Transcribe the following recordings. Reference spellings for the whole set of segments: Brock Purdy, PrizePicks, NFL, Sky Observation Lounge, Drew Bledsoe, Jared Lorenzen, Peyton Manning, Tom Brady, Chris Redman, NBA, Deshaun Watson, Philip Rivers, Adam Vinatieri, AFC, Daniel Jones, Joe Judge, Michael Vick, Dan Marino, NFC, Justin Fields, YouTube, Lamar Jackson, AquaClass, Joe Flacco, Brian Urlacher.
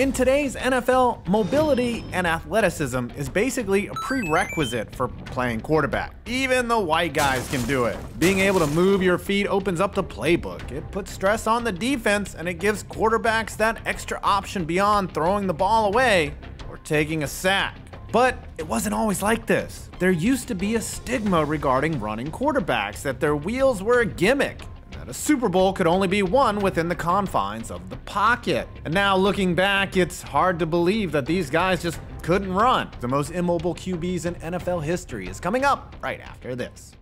In today's NFL, mobility and athleticism is basically a prerequisite for playing quarterback. Even the white guys can do it. Being able to move your feet opens up the playbook. It puts stress on the defense, and it gives quarterbacks that extra option beyond throwing the ball away or taking a sack. But it wasn't always like this. There used to be a stigma regarding running quarterbacks, that their wheels were a gimmick. A Super Bowl could only be won within the confines of the pocket. And now looking back, it's hard to believe that these guys just couldn't run. The most immobile QBs in NFL history is coming up right after this.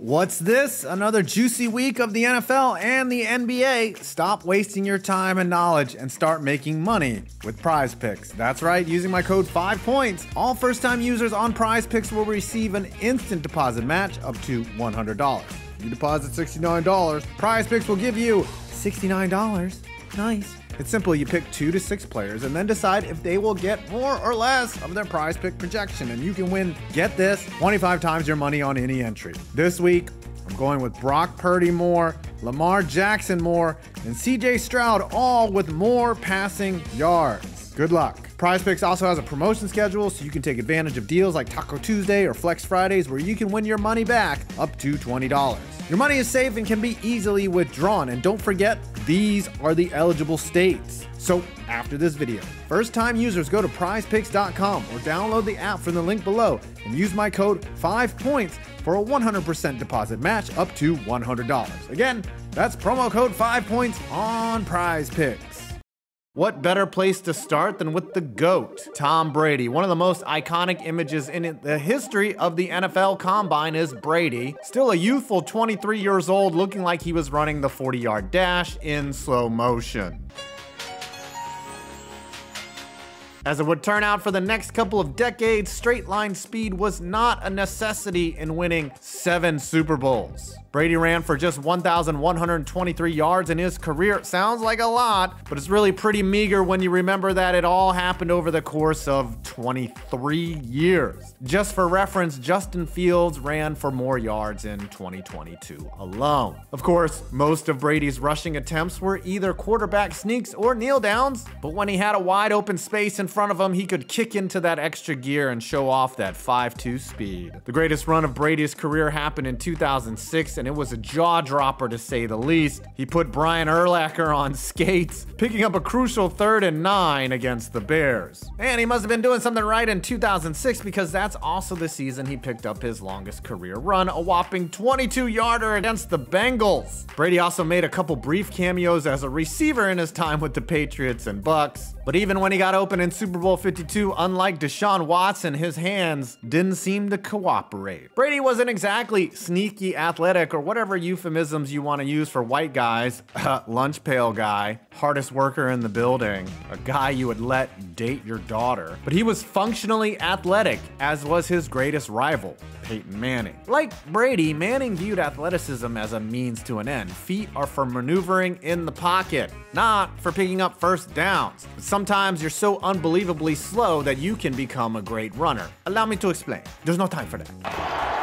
What's this? Another juicy week of the NFL and the NBA. Stop wasting your time and knowledge and start making money with PrizePicks. That's right, using my code 5Points. All first-time users on PrizePicks will receive an instant deposit match up to $100. You deposit $69, PrizePicks will give you $69. Nice. It's simple. You pick 2 to 6 players and then decide if they will get more or less of their prize pick projection, and you can win, get this, 25 times your money on any entry. This week, I'm going with Brock Purdy more, Lamar Jackson more, and CJ Stroud, all with more passing yards. Good luck. PrizePicks also has a promotion schedule, so you can take advantage of deals like Taco Tuesday or Flex Fridays, where you can win your money back up to $20. Your money is safe and can be easily withdrawn. And don't forget, these are the eligible states. So after this video, first-time users go to prizepicks.com or download the app from the link below and use my code 5Points for a 100% deposit match up to $100. Again, that's promo code 5Points on PrizePicks. What better place to start than with the GOAT, Tom Brady? One of the most iconic images in the history of the NFL Combine is Brady, still a youthful 23 years old, looking like he was running the 40-yard dash in slow motion. As it would turn out for the next couple of decades, straight line speed was not a necessity in winning 7 Super Bowls. Brady ran for just 1,123 yards in his career. Sounds like a lot, but it's really pretty meager when you remember that it all happened over the course of 23 years. Just for reference, Justin Fields ran for more yards in 2022 alone. Of course, most of Brady's rushing attempts were either quarterback sneaks or kneel downs, but when he had a wide open space in front of him, he could kick into that extra gear and show off that 5.2 speed. The greatest run of Brady's career happened in 2006, and it was a jaw-dropper to say the least. He put Brian Urlacher on skates, picking up a crucial 3rd and 9 against the Bears. And he must have been doing something right in 2006, because that's also the season he picked up his longest career run, a whopping 22-yarder against the Bengals. Brady also made a couple brief cameos as a receiver in his time with the Patriots and Bucks. But even when he got open in Super Bowl 52, unlike Deshaun Watson, his hands didn't seem to cooperate. Brady wasn't exactly sneaky athletic, or whatever euphemisms you want to use for white guys. Lunch pail guy, hardest worker in the building, a guy you would let date your daughter. But he was functionally athletic, as was his greatest rival, Peyton Manning. Like Brady, Manning viewed athleticism as a means to an end. Feet are for maneuvering in the pocket, not for picking up first downs. But sometimes you're so unbelievably slow that you can become a great runner. Allow me to explain. There's no time for that.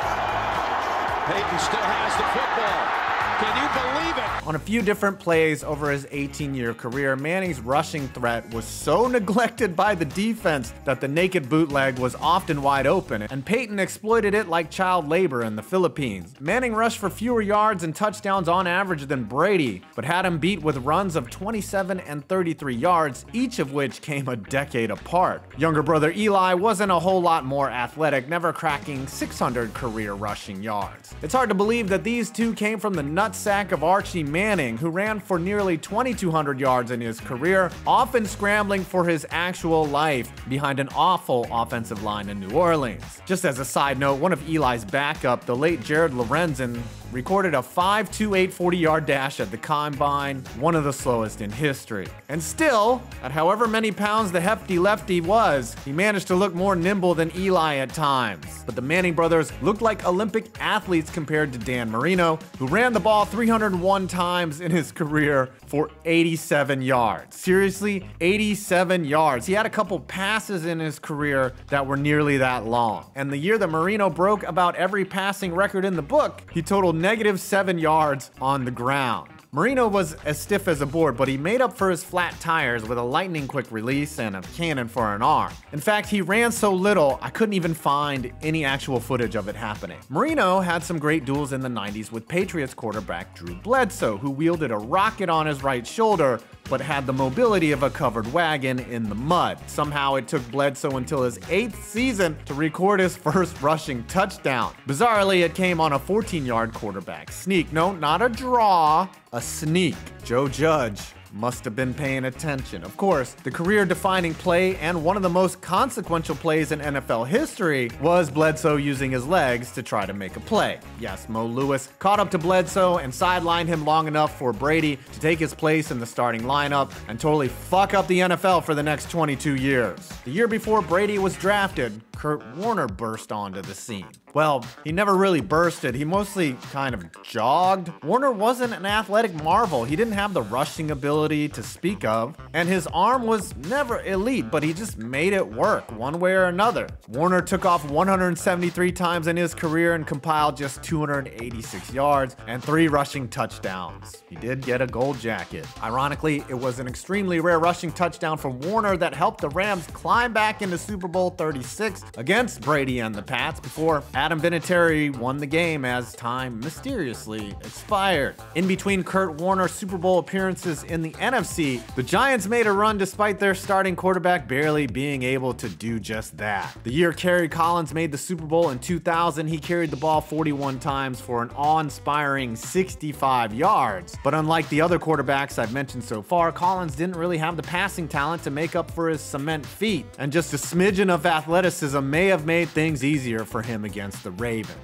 Peyton still has the football. Can you believe it? On a few different plays over his 18-year career, Manning's rushing threat was so neglected by the defense that the naked bootleg was often wide open, and Peyton exploited it like child labor in the Philippines. Manning rushed for fewer yards and touchdowns on average than Brady, but had him beat with runs of 27 and 33 yards, each of which came a decade apart. Younger brother Eli wasn't a whole lot more athletic, never cracking 600 career rushing yards. It's hard to believe that these two came from the nutsack of Archie Manning, who ran for nearly 2,200 yards in his career, often scrambling for his actual life behind an awful offensive line in New Orleans. Just as a side note, one of Eli's backup, the late Jared Lorenzen, recorded a 5.28 40-yard dash at the Combine, one of the slowest in history. And still, at however many pounds the hefty lefty was, he managed to look more nimble than Eli at times. But the Manning brothers looked like Olympic athletes compared to Dan Marino, who ran the ball 301 times in his career for 87 yards. Seriously, 87 yards. He had a couple passes in his career that were nearly that long. And the year that Marino broke about every passing record in the book, he totaled -7 yards on the ground. Marino was as stiff as a board, but he made up for his flat tires with a lightning quick release and a cannon for an arm. In fact, he ran so little, I couldn't even find any actual footage of it happening. Marino had some great duels in the 90s with Patriots quarterback Drew Bledsoe, who wielded a rocket on his right shoulder, but had the mobility of a covered wagon in the mud. Somehow it took Bledsoe until his 8th season to record his first rushing touchdown. Bizarrely, it came on a 14-yard quarterback sneak. No, not a draw. A sneak. Joe Judge must have been paying attention. Of course, the career-defining play and one of the most consequential plays in NFL history was Bledsoe using his legs to try to make a play. Yes, Mo Lewis caught up to Bledsoe and sidelined him long enough for Brady to take his place in the starting lineup and totally fuck up the NFL for the next 22 years. The year before Brady was drafted, Kurt Warner burst onto the scene. Well, he never really bursted. He mostly kind of jogged. Warner wasn't an athletic marvel. He didn't have the rushing ability to speak of, and his arm was never elite, but he just made it work one way or another. Warner took off 173 times in his career and compiled just 286 yards and 3 rushing touchdowns. He did get a gold jacket. Ironically, it was an extremely rare rushing touchdown from Warner that helped the Rams climb back into Super Bowl 36 against Brady and the Pats before Adam Vinatieri won the game as time mysteriously expired. In between Kurt Warner's Super Bowl appearances in the NFC, the Giants made a run despite their starting quarterback barely being able to do just that. The year Kerry Collins made the Super Bowl in 2000, he carried the ball 41 times for an awe-inspiring 65 yards. But unlike the other quarterbacks I've mentioned so far, Collins didn't really have the passing talent to make up for his cement feet, and just a smidgen of athleticism may have made things easier for him against the Ravens.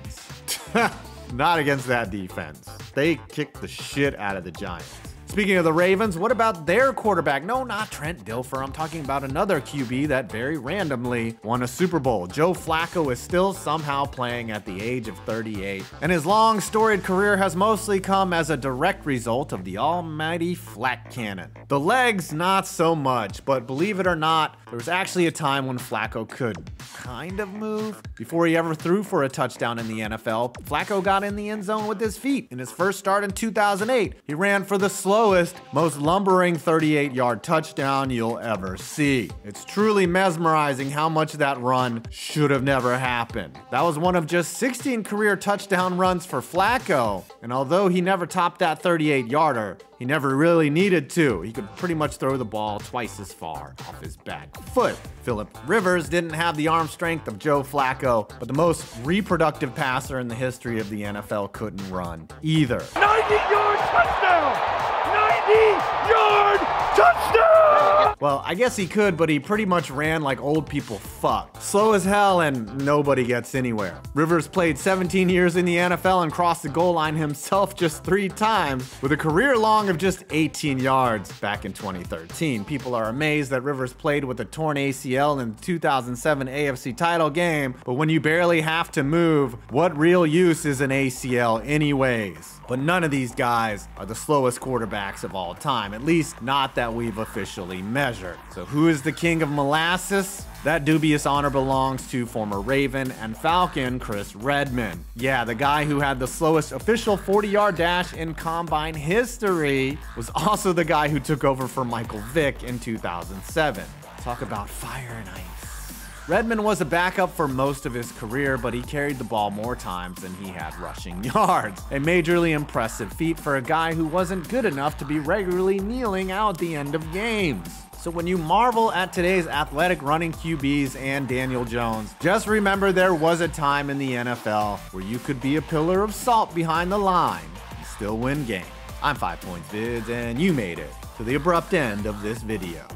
Not against that defense. They kicked the shit out of the Giants. Speaking of the Ravens, what about their quarterback? No, not Trent Dilfer. I'm talking about another QB that very randomly won a Super Bowl. Joe Flacco is still somehow playing at the age of 38, and his long, storied career has mostly come as a direct result of the almighty flat cannon. The legs, not so much, but believe it or not, there was actually a time when Flacco could kind of move. Before he ever threw for a touchdown in the NFL, Flacco got in the end zone with his feet. In his first start in 2008, he ran for the slowest, most lumbering 38-yard touchdown you'll ever see. It's truly mesmerizing how much that run should have never happened. That was one of just 16 career touchdown runs for Flacco, and although he never topped that 38-yarder, he never really needed to. He could pretty much throw the ball twice as far off his back foot. Philip Rivers didn't have the arm strength of Joe Flacco, but the most reproductive passer in the history of the NFL couldn't run either. 90-yard touchdown! 90-yard touchdown! Well, I guess he could, but he pretty much ran like old people fuck. Slow as hell and nobody gets anywhere. Rivers played 17 years in the NFL and crossed the goal line himself just 3 times with a career long of just 18 yards back in 2013. People are amazed that Rivers played with a torn ACL in the 2007 AFC title game, but when you barely have to move, what real use is an ACL anyways? But none of these guys are the slowest quarterbacks of all time, at least not that we've officially measured. So who is the king of molasses? That dubious honor belongs to former Raven and Falcon Chris Redman. Yeah, the guy who had the slowest official 40-yard dash in combine history was also the guy who took over for Michael Vick in 2007. Talk about fire and ice. Redman was a backup for most of his career, but he carried the ball more times than he had rushing yards. A majorly impressive feat for a guy who wasn't good enough to be regularly kneeling out the end of games. So when you marvel at today's athletic running QBs and Daniel Jones, just remember there was a time in the NFL where you could be a pillar of salt behind the line and still win games. I'm FivePoints Vids, and you made it to the abrupt end of this video.